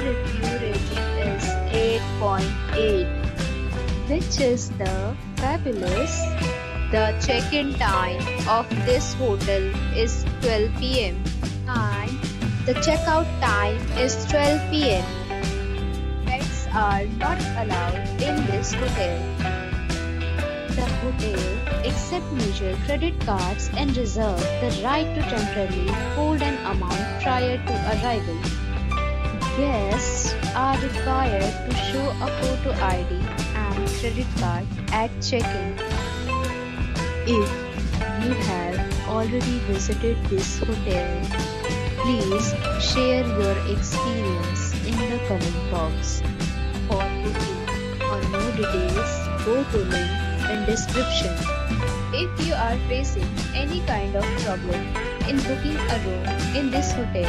Review rating is 8.8, which is the fabulous. The check-in time of this hotel is 12 PM and the check-out time is 12 PM. Pets are not allowed in this hotel. The hotel accepts major credit cards and reserves the right to temporarily hold an amount prior to arrival. Guests are required to show a photo ID and credit card at check-in. If you have already visited this hotel, please share your experience in the comment box. For booking or more details, go to link in description. If you are facing any kind of problem in booking a room in this hotel,